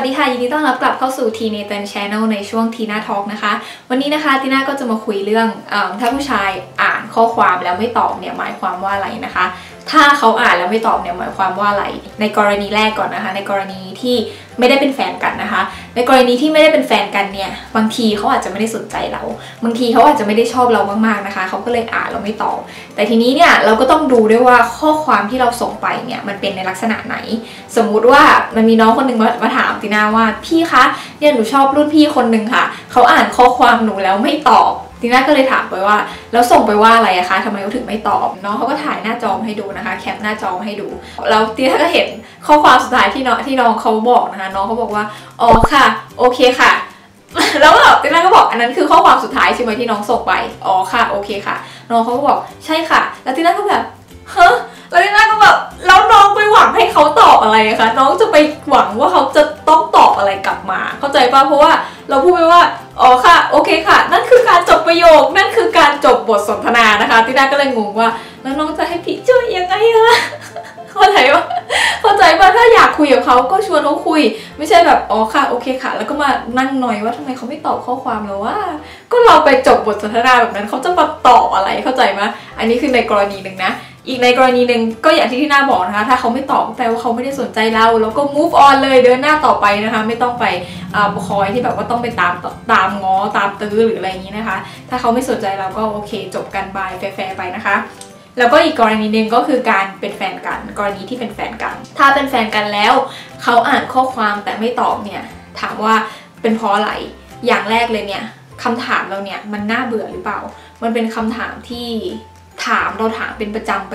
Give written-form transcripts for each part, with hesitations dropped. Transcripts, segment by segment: สวัสดีค่ะยินดีต้อนรับกลับเข้าสู่ TinaTalk Channel ในช่วง TinaTalk นะคะวันนี้นะคะทีน่าก็จะมาคุยเรื่องถ้าผู้ชายอ่านข้อความแล้วไม่ตอบเนี่ยหมายความว่าอะไรนะคะถ้าเขาอ่านแล้วไม่ตอบเนี่ยหมายความว่าอะไรในกรณีแรกก่อนนะคะในกรณีที่ไม่ได้เป็นแฟนกันนะคะในกรณีที่ไม่ได้เป็นแฟนกันเนี่ยบางทีเขาอาจจะไม่ได้สนใจเราบางทีเขาอาจจะไม่ได้ชอบเรามากๆนะคะเขาก็เลยอ่านเราไม่ตอบแต่ทีนี้เนี่ยเราก็ต้องดูด้วยว่าข้อความที่เราส่งไปเนี่ยมันเป็นในลักษณะไหนสมมุติว่ามันมีน้องคนหนึ่งมาถามตินาว่าพี่คะเนี่ยหนูชอบรุ่นพี่คนหนึ่งค่ะเขาอ่านข้อความหนูแล้วไม่ตอบทีน่าก็เลยถามไปว่าแล้วส่งไปว่าอะไรอะคะทำไมเขาถึงไม่ตอบเนาะเขาก็ถ่ายหน้าจอให้ดูนะคะแคปหน้าจอให้ดูแล้วทีน่าก็เห็นข้อความสุดท้ายที่น้องเขาบอกนะคะน้องเขาบอกว่าอ๋อค่ะโอเคค่ะแล้วแบบทีน่าก็บอกอันนั้นคือข้อความสุดท้ายใช่ไหมที่น้องส่งไปอ๋อค่ะโอเคค่ะน้องเขาก็บอกใช่ค่ะแล้วทีน่าก็แบบเฮ้อแล้วทีน่าก็แบบแล้วน้องไปหวังให้เขาตอบอะไรคะน้องจะไปหวังว่าเขาจะต้องตอบอะไรกลับมาเข้าใจป่ะเพราะว่าเราพูดไปว่าอ๋อค่ะโอเคค่ะนั่นคือการจบประโยคนั่นคือการจบบทสนทนานะคะตินาก็เลยงงว่าแล้วน้องจะให้พี่ช่วยยังไงอะเข้าใจป่ะถ้าอยากคุยกับเขาก็ชวนเขาคุยไม่ใช่แบบอ๋อค่ะโอเคค่ะแล้วก็มานั่งหน่อยว่าทำไมเขาไม่ตอบข้อความเราว่าก็เราไปจบบทสนทนาแบบนั้นเขาจะมาตอบอะไรเข้าใจป่ะอันนี้คือในกรณีหนึ่งนะอีกในกรณีหนึ่งก็อย่างที่น่าบอกนะคะถ้าเขาไม่ตอบแปลว่าเขาไม่ได้สนใจเราแล้วก็ move on เลยเดินหน้าต่อไปนะคะไม่ต้องไปคอยที่แบบว่าต้องไปตามง้อตามตื้อหรืออะไรอย่างนี้นะคะถ้าเขาไม่สนใจเราก็โอเคจบกันบายแฟร์ๆไปนะคะแล้วก็อีกกรณีหนึ่งก็คือการเป็นแฟนกันกรณีที่เป็นแฟนกันถ้าเป็นแฟนกันแล้วเขาอ่านข้อความแต่ไม่ตอบเนี่ยถามว่าเป็นเพราะอะไรอย่างแรกเลยเนี่ยคำถามเราเนี่ยมันน่าเบื่อหรือเปล่ามันเป็นคำถามที่เราถามเป็นประจำ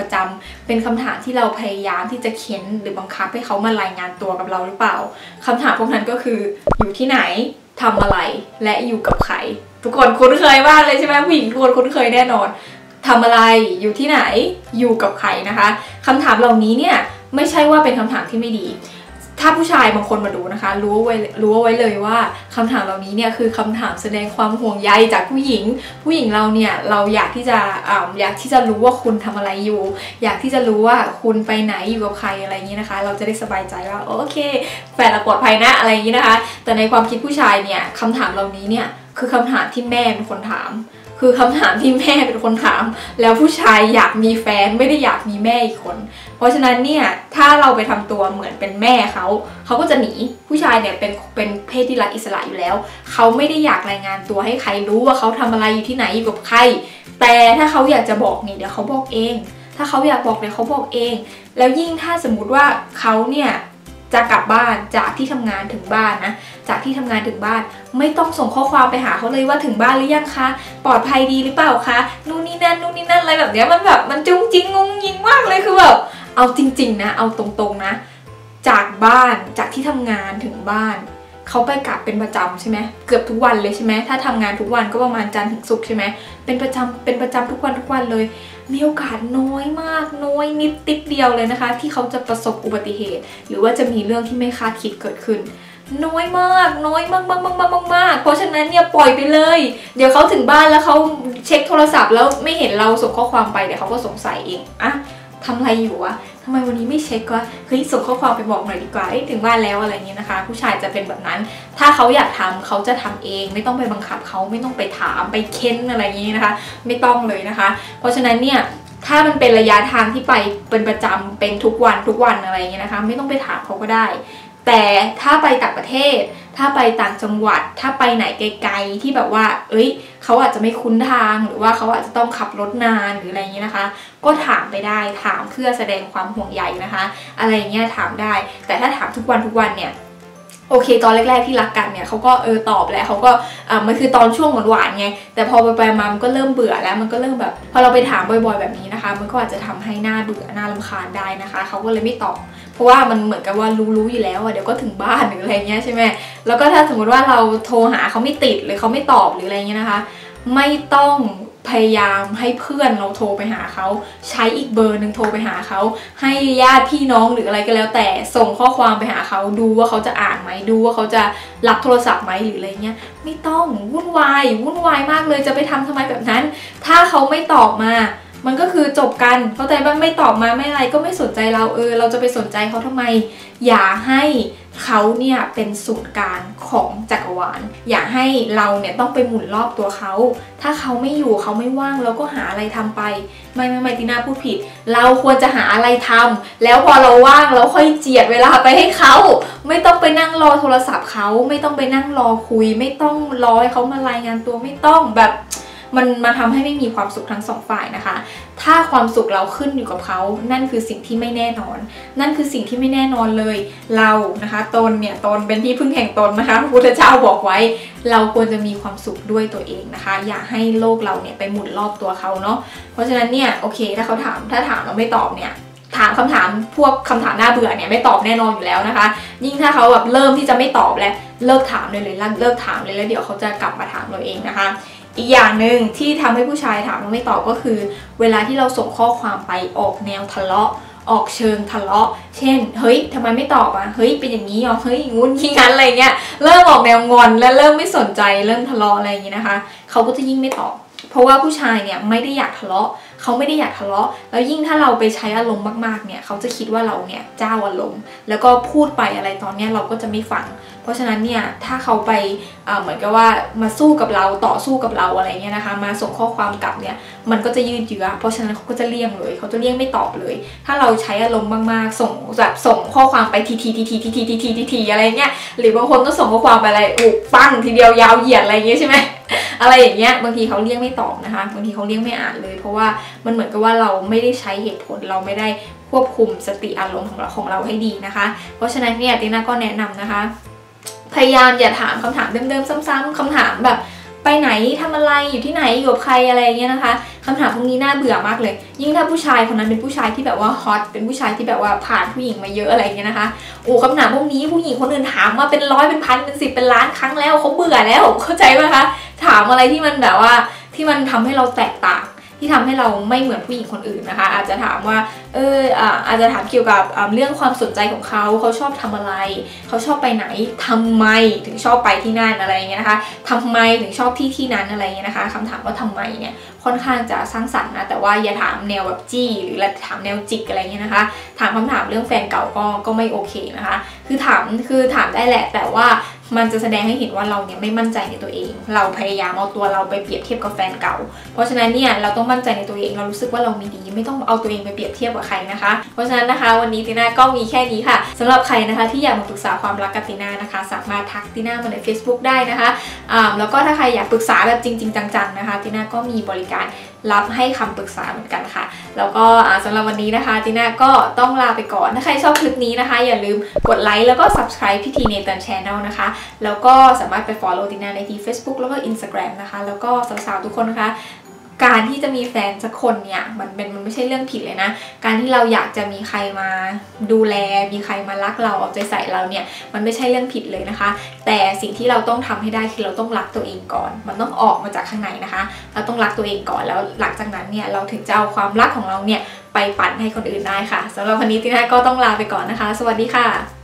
เป็นคำถามที่เราพยายามที่จะเค้นหรือบังคับให้เขามารายงานตัวกับเราหรือเปล่าคำถามพวกนั้นก็คืออยู่ที่ไหนทำอะไรและอยู่กับใครทุกคนคุ้นเคยมากเลยใช่ไหมผู้หญิงทุกคนคุ้นเคยแน่นอนทำอะไรอยู่ที่ไหนอยู่กับใครนะคะคำถามเหล่านี้เนี่ยไม่ใช่ว่าเป็นคำถามที่ไม่ดีถ้าผู้ชายบางคนมาดูนะคะรู้ไว้เลยว่าคำถามเหล่านี้เนี่ยคือคำถามแสดงความห่วงใยจากผู้หญิงเราเนี่ยเราอยากที่จะรู้ว่าคุณทำอะไรอยู่อยากที่จะรู้ว่าคุณไปไหนอยู่กับใครอะไรอย่างนี้นะคะเราจะได้สบายใจว่าโอเคแฟนเราปลอดภัยนะอะไรอย่างนี้นะคะแต่ในความคิดผู้ชายเนี่ยคำถามเหล่านี้เนี่ยคือคำถามที่แม่เป็นคนถามคือคำถามที่แม่เป็นคนถามแล้วผู้ชายอยากมีแฟนไม่ได้อยากมีแม่อีกคนเพราะฉะนั้นเนี่ยถ้าเราไปทำตัวเหมือนเป็นแม่เขาก็จะหนีผู้ชายเนี่ยเป็นเพศที่รักอิสระอยู่แล้วเขาไม่ได้อยากรายงานตัวให้ใครรู้ว่าเขาทำอะไรอยู่ที่ไหนอยู่กับใครแต่ถ้าเขาอยากจะบอกเนี่ยเดี๋ยวเขาบอกเองถ้าเขาอยากบอกเดี๋ยวเขาบอกเองแล้วยิ่งถ้าสมมติว่าเขาเนี่ยจะกลับบ้านจากที่ทำงานถึงบ้านนะจากที่ทำงานถึงบ้านไม่ต้องส่งข้อความไปหาเขาเลยว่าถึงบ้านหรือยังคะปลอดภัยดีหรือเปล่าคะนู่นนี่นั่นอะไรแบบเนี้ยมันแบบมันจุ้งจิ้งงงยิงมากเลยคือแบบเอาจริงๆนะเอาตรงๆนะจากบ้านจากที่ทำงานถึงบ้านเขาไปกลับเป็นประจำใช่ไหมเกือบทุกวันเลยใช่ไหมถ้าทำงานทุกวันก็ประมาณจันทร์ถึงศุกร์ใช่ไหมเป็นประจำทุกวันเลยมีโอกาสน้อยมากน้อยนิดติดเดียวเลยนะคะที่เขาจะประสบอุบัติเหตุหรือว่าจะมีเรื่องที่ไม่คาดคิดเกิดขึ้นน้อยมากเพราะฉะนั้นเนี่ยปล่อยไปเลยเดี๋ยวเขาถึงบ้านแล้วเขาเช็คโทรศัพท์แล้วไม่เห็นเราส่งข้อความไปเดี๋ยวเขาก็สงสัยเองอะทำอะไรอยู่วะทำไมวันนี้ไม่เช็คว่าเฮ้ยส่งข้อความไปบอกหน่อยดีกว่าถึงบ้านแล้วอะไรเงี้ยนะคะผู้ชายจะเป็นแบบนั้นถ้าเขาอยากทำเขาจะทำเองไม่ต้องไปบังคับเขาไม่ต้องไปถามไปเค้นอะไรเงี้ยนะคะไม่ต้องเลยนะคะเพราะฉะนั้นเนี่ยถ้ามันเป็นระยะทางที่ไปเป็นประจำเป็นทุกวันอะไรเงี้ยนะคะไม่ต้องไปถามเขาก็ได้แต่ถ้าไปต่างประเทศถ้าไปต่างจังหวัดถ้าไปไหนไกลๆที่แบบว่าเอ้ยเขาอาจจะไม่คุ้นทางหรือว่าเขาอาจจะต้องขับรถนานหรืออะไรอย่างนี้นะคะก็ถามไปได้ถามเพื่อแสดงความห่วงใยนะคะอะไรอย่างเงี้ยถามได้แต่ถ้าถามทุกวันเนี่ยโอเคตอนแรกๆที่รักกันเนี่ยเขาก็ตอบแล้วเขาก็มันคือตอนช่วงหวานๆไงแต่พอไปมามันก็เริ่มเบื่อแล้วมันก็เริ่มแบบพอเราไปถามบ่อยๆแบบนี้นะคะมันก็อาจจะทำให้หน้าเบื่อหน้ารำคาญได้นะคะเขาก็เลยไม่ตอบเพราะว่ามันเหมือนกับว่ารู้อยู่แล้วเดี๋ยวก็ถึงบ้านหรืออะไรเงี้ยใช่ไหมแล้วก็ถ้าสมมติว่าเราโทรหาเขาไม่ติดหรือเขาไม่ตอบหรืออะไรเงี้ยนะคะไม่ต้องพยายามให้เพื่อนเราโทรไปหาเขาใช้อีกเบอร์หนึ่งโทรไปหาเขาให้ญาติพี่น้องหรืออะไรก็แล้วแต่ส่งข้อความไปหาเขาดูว่าเขาจะอ่านไหมดูว่าเขาจะรับโทรศัพท์ไหมหรืออะไรเงี้ยไม่ต้องวุ่นวายมากเลยจะไปทำไมแบบนั้นถ้าเขาไม่ตอบมามันก็คือจบกันเข้าใจป่ะไม่ตอบมาไม่อะไรก็ไม่สนใจเราเราจะไปสนใจเขาทำไมอย่าให้ เขาเนี่ยเป็นศูนย์กลางของจักรวาลอย่าให้เราเนี่ยต้องไปหมุนรอบตัวเขาถ้าเขาไม่อยู่เขาไม่ว่างเราก็หาอะไรทำไปไม่ตินาพูดผิดเราควรจะหาอะไรทำแล้วพอเราว่างเราค่อยเจียดเวลาไปให้เขาไม่ต้องไปนั่งรอโทรศัพท์เขาไม่ต้องไปนั่งรอคุยไม่ต้องรอให้เขามารายงานตัวไม่ต้องแบบมันมาทำให้ไม่มีความสุขทั้งสองฝ่ายนะคะถ้าความสุขเราขึ้นอยู่กับเขานั่นคือสิ่งที่ไม่แน่นอนนั่นคือสิ่งที่ไม่แน่นอนเลยเรานะคะตนเนี่ยตนเป็นที่พึ่งแห่งตนนะคะพระพุทธเจ้าบอกไว้เราควรจะมีความสุขด้วยตัวเองนะคะอย่าให้โลกเราเนี่ยไปหมุนรอบตัวเขาเนาะเพราะฉะนั้นเนี่ยโอเคถ้าเขาถามเราไม่ตอบเนี่ยถามคำถามพวกคำถามน่าเบื่อเนี่ยไม่ตอบแน่นอนอยู่แล้วนะคะยิ่งถ้าเขาแบบเริ่มที่จะไม่ตอบแล้วเลิกถามเลยเลิกถามเลยแล้วเดี๋ยวเขาจะกลับมาถามเราเองนะคะอีกอย่างหนึ่งที่ทำให้ผู้ชายถามเราไม่ตอบก็คือเวลาที่เราส่งข้อความไปออกแนวทะเลาะออกเชิงทะเลาะเช่นเฮ้ยทำไมไม่ตอบอ่ะเฮ้ยเป็นอย่างนี้อ๋อเฮ้ยงุ้นที่งั้นอะไรเงี้ยเริ่มออกแนวงอนและเริ่มไม่สนใจเริ่มทะเลาะอะไรอย่างนี้นะคะเขาก็จะยิ่งไม่ตอบเพราะว่าผู้ชายเนี่ยไม่ได้อยากทะเลาะเขาไม่ได้อยากทะเลาะแล้วยิ่งถ้าเราไปใช้อารมณ์มากๆเนี่ยเขาจะคิดว่าเราเนี่ยเจ้าอารมณ์แล้วก็พูดไปอะไรตอนเนี้ยเราก็จะไม่ฟังเพราะฉะนั้นเนี่ยถ้าเขาไปเหมือนกับว่ามาสู้กับเราต่อสู้กับเราอะไรเงี้ยนะคะมาส่งข้อความกลับเนี่ยมันก็จะยืดเยื้อเพราะฉะนั้นเขาก็จะเลี่ยงเลยเขาจะเลี่ยงไม่ตอบเลยถ้าเราใช้อารมณ์มากๆส่งแบบส่งข้อความไปทีอะไรเงี้ยหรือบางคนก็ส่งข้อความไปอะไรอุกปั้งทีเดียวยาวเหยียดอะไรเงี้ยใช่ไหมอะไรอย่างเงี้ยบางทีเขาเลี่ยงไม่ตอบนะคะบางทีเขาเลี่ยงไม่อ่านเลยเพราะว่ามันเหมือนกับว่าเราไม่ได้ใช้เหตุผลเราไม่ได้ควบคุมสติอารมณ์ของเราให้ดีนะคะเพราะฉะนั้นเนี่ยตินาก็แนะนำนะคะพยายามอย่าถามคำถามเดิมๆซ้ำๆคำถามแบบไปไหนทำอะไรอยู่ที่ไหนอยู่กับใครอะไรเงี้ยนะคะคำถามพวกนี้น่าเบื่อมากเลยยิ่งถ้าผู้ชายคนนั้นเป็นผู้ชายที่แบบว่าฮอตเป็นผู้ชายที่แบบว่าผ่านผู้หญิงมาเยอะอะไรเงี้ยนะคะโอ้คำถามพวกนี้ผู้หญิงคนอื่นถามมาเป็นร้อยเป็นพันเป็นสิบเป็นล้านครั้งแล้วเขาเบื่อแล้วเข้าใจไหมคะถามอะไรที่มันแบบว่าที่มันทำให้เราแตกต่างที่ทำให้เราไม่เหมือนผู้หญิงคนอื่นนะคะอาจจะถามว่าอาจจะถามเกี่ยวกับเรื่องความสนใจของเขาเขาชอบทำอะไรเขาชอบไปไหนทำไมถึงชอบไปที่นั่นอะไรเงี้ยนะคะทำไมถึงชอบที่นั้นอะไรเงี้ยนะคะคำถามว่าทำไมเนี่ยค่อนข้างจะสร้างสรรค์นะแต่ว่าอย่าถามแนวแบบจี้หรือถามแนวจิกอะไรเงี้ยนะคะถามคำถามเรื่องแฟนเก่าก็ไม่โอเคนะคะคือถามได้แหละแต่ว่ามันจะแสดงให้เห็นว่าเราเนี่ยไม่มั่นใจในตัวเองเราพยายามเอาตัวเราไปเปรียบเทียบกับแฟนเก่าเพราะฉะนั้นเนี่ยเราต้องมั่นใจในตัวเองเรารู้สึกว่าเรามีดีไม่ต้องเอาตัวเองไปเปรียบเทียบกับใครนะคะเพราะฉะนั้นนะคะวันนี้ตินาก็มีแค่นี้ค่ะสำหรับใครนะคะที่อยากมาปรึกษาความรักกับตินานะคะสามารถทักตินามาใน Facebook ได้นะคะแล้วก็ถ้าใครอยากปรึกษาแบบจริงๆจังๆนะคะตินาก็มีบริการรับให้คำปรึกษาเหมือนกันค่ะแล้วก็สำหรับวันนี้นะคะตินาก็ต้องลาไปก่อนถ้าใครชอบคลิปนี้นะคะอย่าลืมกดไลค์แล้วก็ subscribe พี่ทีเนตัน Channel นะคะแล้วก็สามารถไป follow ตินาในที่ Facebook แล้วก็ Instagram นะคะแล้วก็สาวๆทุกคนนะคะการที่จะมีแฟนสักคนเนี่ยมันไม่ใช่เรื่องผิดเลยนะการที่เราอยากจะมีใครมาดูแลมีใครมารักเราเอาใจใส่เราเนี่ยมันไม่ใช่เรื่องผิดเลยนะคะแต่สิ่งที่เราต้องทำให้ได้คือเราต้องรักตัวเองก่อนมันต้องออกมาจากข้างในนะคะเราต้องรักตัวเองก่อนแล้วหลังจากนั้นเนี่ยเราถึงจะเอาความรักของเราเนี่ยไปปั่นให้คนอื่นได้ค่ะสำหรับวันนี้ตินาก็ต้องลาไปก่อนนะคะสวัสดีค่ะ